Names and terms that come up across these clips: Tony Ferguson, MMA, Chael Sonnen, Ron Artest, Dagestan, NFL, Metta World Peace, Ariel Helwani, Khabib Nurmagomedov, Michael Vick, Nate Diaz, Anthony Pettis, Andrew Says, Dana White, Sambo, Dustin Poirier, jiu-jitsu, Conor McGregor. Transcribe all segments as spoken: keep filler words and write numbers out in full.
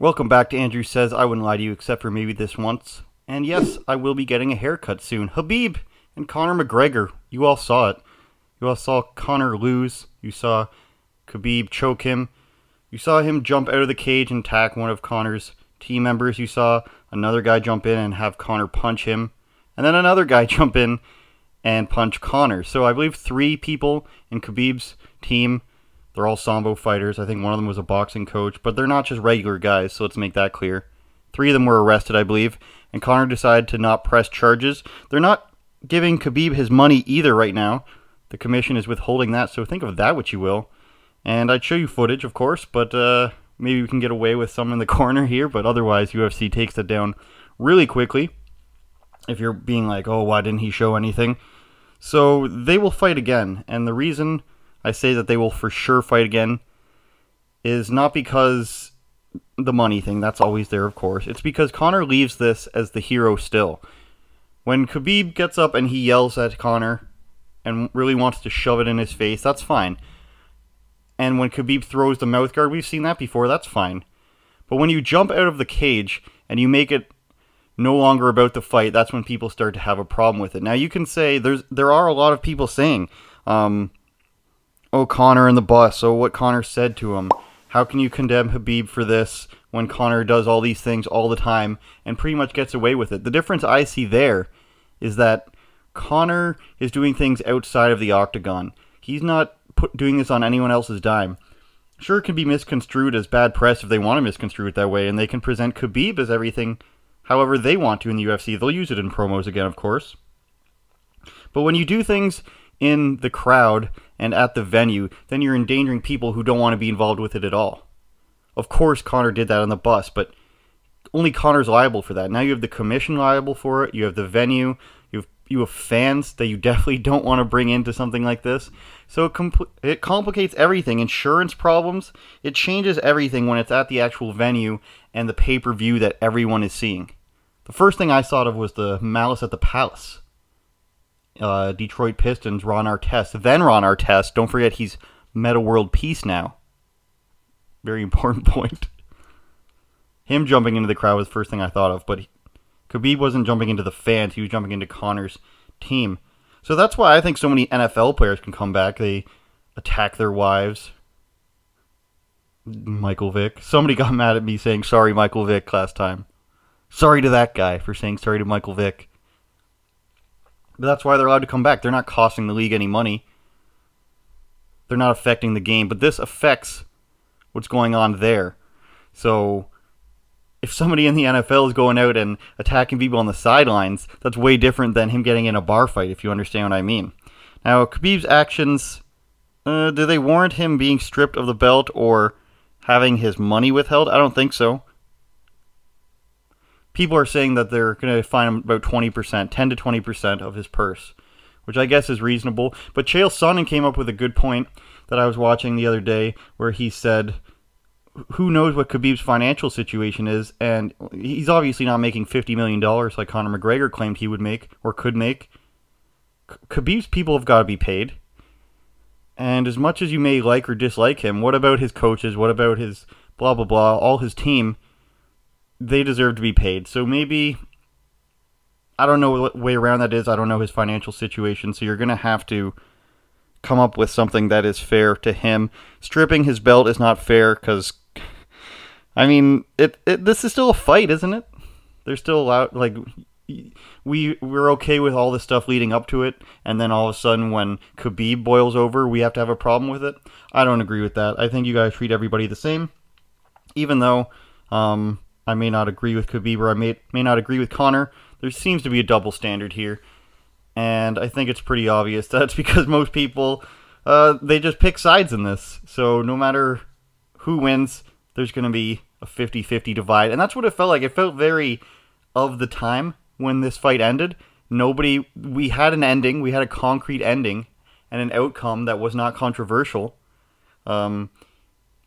Welcome back to Andrew Says I Wouldn't Lie to You Except for Maybe This Once. And yes, I will be getting a haircut soon. Khabib and Conor McGregor, you all saw it. You all saw Conor lose. You saw Khabib choke him. You saw him jump out of the cage and attack one of Conor's team members. You saw another guy jump in and have Conor punch him. And then another guy jump in and punch Conor. So I believe three people in Khabib's team, they're all Sambo fighters. I think one of them was a boxing coach, but they're not just regular guys, so let's make that clear. Three of them were arrested, I believe, and Conor decided to not press charges. They're not giving Khabib his money either right now. The commission is withholding that, so think of that what you will. And I'd show you footage, of course, but uh, maybe we can get away with some in the corner here, but otherwise U F C takes that down really quickly. If you're being like, oh, why didn't he show anything? So they will fight again, and the reason I say that they will for sure fight again is not because the money thing, that's always there, of course. It's because Conor leaves this as the hero still. When Khabib gets up and he yells at Conor and really wants to shove it in his face, that's fine. And when Khabib throws the mouth guard, we've seen that before, that's fine. But when you jump out of the cage and you make it no longer about the fight, that's when people start to have a problem with it. Now you can say, there's there are a lot of people saying, um, oh, Conor and the bus, oh, what Conor said to him. How can you condemn Khabib for this when Conor does all these things all the time and pretty much gets away with it? The difference I see there is that Conor is doing things outside of the octagon. He's not put, doing this on anyone else's dime. Sure, it can be misconstrued as bad press if they want to misconstrue it that way, and they can present Khabib as everything however they want to in the U F C. They'll use it in promos again, of course. But when you do things in the crowd and at the venue, then you're endangering people who don't want to be involved with it at all. Of course, Conor did that on the bus, but only Conor's liable for that. Now you have the commission liable for it. You have the venue. You have, you have fans that you definitely don't want to bring into something like this. So it, compl it complicates everything. Insurance problems. It changes everything when it's at the actual venue and the pay-per-view that everyone is seeing. The first thing I thought of was the Malice at the Palace. Uh, Detroit Pistons, Ron Artest, then Ron Artest. Don't forget he's Metta World Peace now. Very important point. Him jumping into the crowd was the first thing I thought of, but he, Khabib wasn't jumping into the fans. He was jumping into Conor's team. So that's why I think so many N F L players can come back. They attack their wives. Michael Vick. Somebody got mad at me saying sorry Michael Vick last time. Sorry to that guy for saying sorry to Michael Vick. But that's why they're allowed to come back. They're not costing the league any money. They're not affecting the game. But this affects what's going on there. So if somebody in the N F L is going out and attacking people on the sidelines, that's way different than him getting in a bar fight, if you understand what I mean. Now, Khabib's actions, uh, do they warrant him being stripped of the belt or having his money withheld? I don't think so. People are saying that they're going to fine him about twenty percent, ten to twenty percent of his purse, which I guess is reasonable. But Chael Sonnen came up with a good point that I was watching the other day where he said, who knows what Khabib's financial situation is, and he's obviously not making fifty million dollars like Conor McGregor claimed he would make or could make. Khabib's people have got to be paid. And as much as you may like or dislike him, what about his coaches, what about his blah, blah, blah, all his team? They deserve to be paid. So maybe, I don't know what way around that is. I don't know his financial situation. So you're going to have to come up with something that is fair to him. Stripping his belt is not fair because, I mean, it, it this is still a fight, isn't it? They're still allowed, like, we, we're okay with all the stuff leading up to it. And then all of a sudden when Khabib boils over, we have to have a problem with it. I don't agree with that. I think you guys treat everybody the same. Even though, um... I may not agree with Khabib or I may, may not agree with Conor. There seems to be a double standard here. And I think it's pretty obvious that's because most people, uh, they just pick sides in this. So no matter who wins, there's going to be a fifty fifty divide. And that's what it felt like. It felt very of the time when this fight ended. Nobody, we had an ending. We had a concrete ending and an outcome that was not controversial. Um...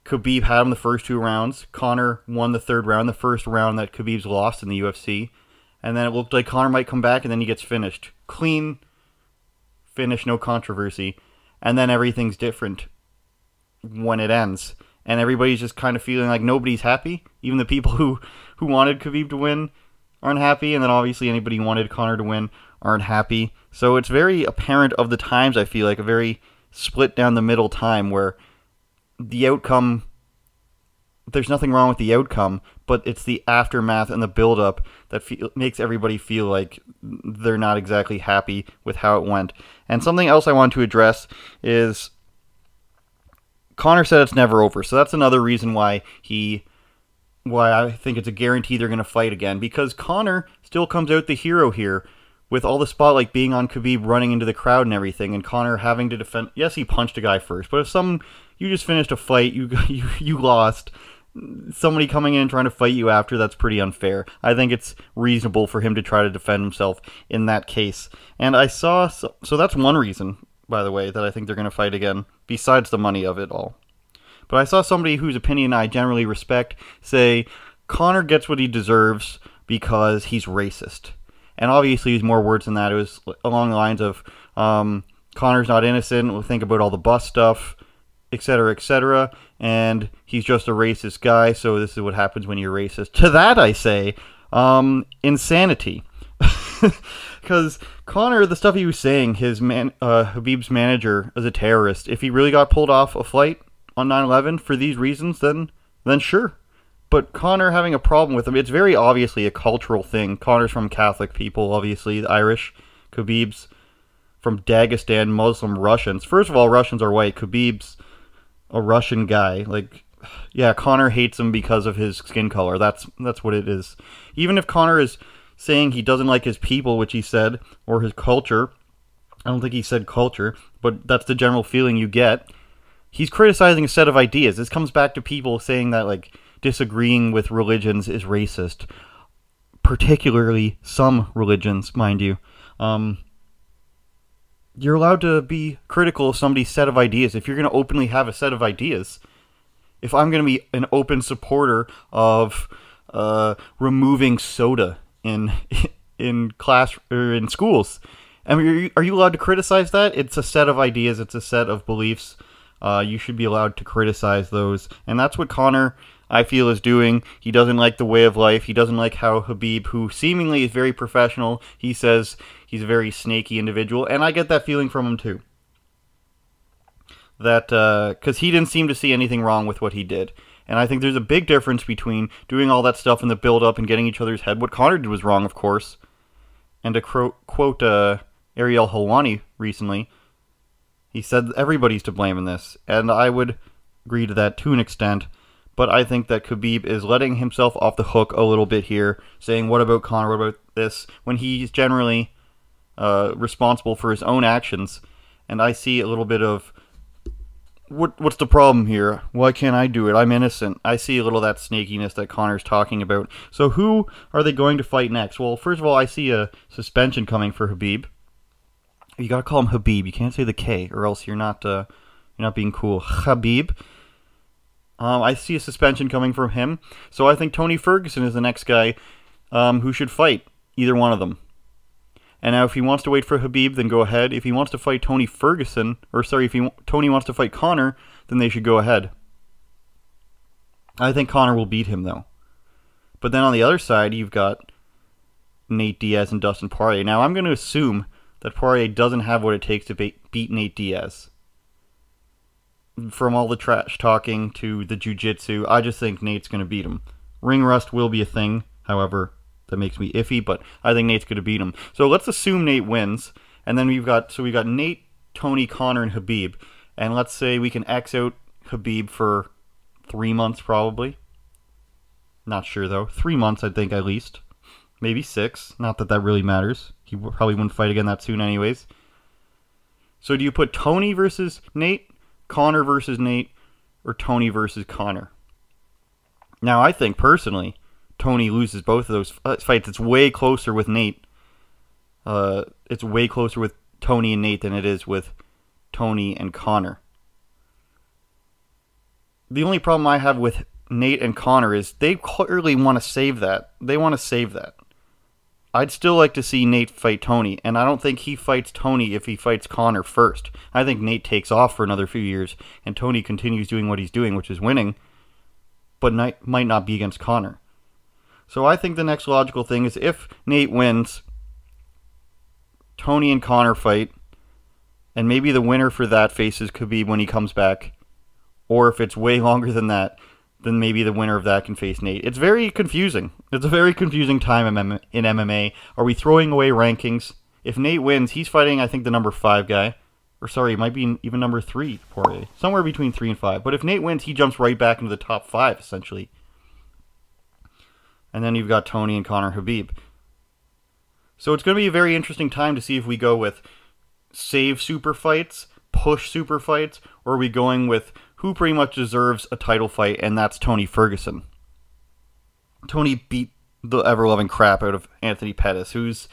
Khabib had him the first two rounds. Conor won the third round, the first round that Khabib's lost in the U F C. And then it looked like Conor might come back, and then he gets finished. Clean finish, no controversy. And then everything's different when it ends. and everybody's just kind of feeling like nobody's happy. Even the people who, who wanted Khabib to win aren't happy, and then obviously anybody who wanted Conor to win aren't happy. So it's very apparent of the times, I feel like, a very split down the middle time where the outcome, there's nothing wrong with the outcome, but it's the aftermath and the buildup that feel, makes everybody feel like they're not exactly happy with how it went. And something else I want to address is Conor said it's never over. So that's another reason why he, why I think it's a guarantee they're going to fight again, because Conor still comes out the hero here with all the spotlight being on Khabib running into the crowd and everything, and Conor having to defend. Yes, he punched a guy first, but if some, you just finished a fight, you you, you lost, somebody coming in and trying to fight you after, that's pretty unfair. I think it's reasonable for him to try to defend himself in that case. And I saw, so, so that's one reason, by the way, that I think they're going to fight again, besides the money of it all. But I saw somebody whose opinion I generally respect say, Conor gets what he deserves because he's racist. And obviously there's more words than that. It was along the lines of, um, Conor's not innocent, we'll think about all the bus stuff, et cetera, et cetera, and he's just a racist guy, so this is what happens when you're racist. To that I say, um, insanity. Because Conor, the stuff he was saying, his man, uh, Khabib's manager is a terrorist. If he really got pulled off a flight on nine eleven for these reasons, then then sure. But Conor having a problem with him, it's very obviously a cultural thing. Conor's from Catholic people, obviously, the Irish. Khabib's from Dagestan, Muslim Russians. First of all, Russians are white. Khabib's a Russian guy. Like, yeah, Conor hates him because of his skin color. That's, that's what it is. Even if Conor is saying he doesn't like his people, which he said, or his culture, I don't think he said culture, but that's the general feeling you get. He's criticizing a set of ideas. This comes back to people saying that, like, disagreeing with religions is racist, particularly some religions, mind you. Um, you're allowed to be critical of somebody's set of ideas. If you're going to openly have a set of ideas, if I'm going to be an open supporter of uh, removing soda in in class or in schools, I mean, are you, are you allowed to criticize that? It's a set of ideas. It's a set of beliefs. Uh, you should be allowed to criticize those, and that's what Conor, I feel, is doing. He doesn't like the way of life. He doesn't like how Khabib, who seemingly is very professional, he says he's a very snaky individual, and I get that feeling from him too. That, uh, because he didn't seem to see anything wrong with what he did. And I think there's a big difference between doing all that stuff in the build-up and getting each other's head. What Conor did was wrong, of course. And to quote uh, Ariel Helwani recently, he said everybody's to blame in this. And I would agree to that to an extent. But I think that Khabib is letting himself off the hook a little bit here, saying, what about Conor, what about this, when he's generally uh, responsible for his own actions. And I see a little bit of, what, what's the problem here? Why can't I do it? I'm innocent. I see a little of that snakiness that Conor's talking about. So who are they going to fight next? Well, first of all, I see a suspension coming for Khabib. You got to call him Khabib. You can't say the K, or else you're not, uh, you're not being cool. Khabib. Um, I see a suspension coming from him, so I think Tony Ferguson is the next guy um, who should fight either one of them. And now, if he wants to wait for Khabib, then go ahead. If he wants to fight Tony Ferguson, or sorry, if he, Tony wants to fight Conor, then they should go ahead. I think Conor will beat him, though. But then on the other side, you've got Nate Diaz and Dustin Poirier. Now, I'm going to assume that Poirier doesn't have what it takes to be beat Nate Diaz. From all the trash talking to the jiu-jitsu, I just think Nate's going to beat him. Ring rust will be a thing, however, that makes me iffy, but I think Nate's going to beat him. So let's assume Nate wins, and then we've got, so we've got Nate, Tony, Conor, and Khabib, and let's say we can X out Khabib for three months, probably. Not sure, though. Three months, I think, at least. Maybe six. Not that that really matters. He probably wouldn't fight again that soon anyways. So do you put Tony versus Nate, Conor versus Nate, or Tony versus Conor? Now, I think, personally, Tony loses both of those fights. It's way closer with Nate. Uh, it's way closer with Tony and Nate than it is with Tony and Conor. The only problem I have with Nate and Conor is they clearly want to save that. They want to save that. I'd still like to see Nate fight Tony, and I don't think he fights Tony if he fights Conor first. I think Nate takes off for another few years, and Tony continues doing what he's doing, which is winning, but might not be against Conor. So I think the next logical thing is if Nate wins, Tony and Conor fight, and maybe the winner for that faces Khabib when he comes back, or if it's way longer than that, then maybe the winner of that can face Nate. It's very confusing. It's a very confusing time in M M A. Are we throwing away rankings? If Nate wins, he's fighting, I think, the number five guy. Or sorry, it might be even number three, Poirier. Somewhere between three and five. But if Nate wins, he jumps right back into the top five, essentially. And then you've got Tony and Conor Khabib. So it's going to be a very interesting time to see if we go with save super fights, push super fights, or are we going with who pretty much deserves a title fight, and that's Tony Ferguson. Tony beat the ever-loving crap out of Anthony Pettis, who's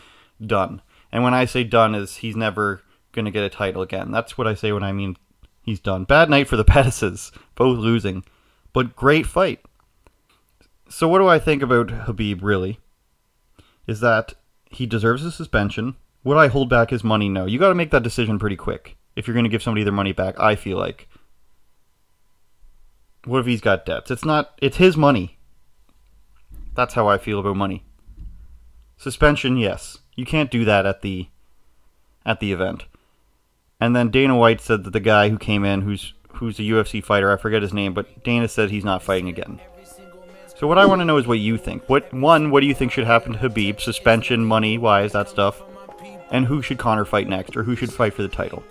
done. And when I say done, is he's never going to get a title again. That's what I say when I mean he's done. Bad night for the Pettises, both losing, but great fight. So what do I think about Khabib, really? Is that he deserves a suspension. Would I hold back his money? No. You got to make that decision pretty quick if you're going to give somebody their money back, I feel like. What if he's got debts? It's not, it's his money. That's how I feel about money. Suspension, yes. You can't do that at the at the event. And then Dana White said that the guy who came in, who's who's a U F C fighter, I forget his name, but Dana said he's not fighting again. So what I want to know is what you think. What one, what do you think should happen to Khabib? Suspension, money, wise, that stuff. And who should Conor fight next, or who should fight for the title?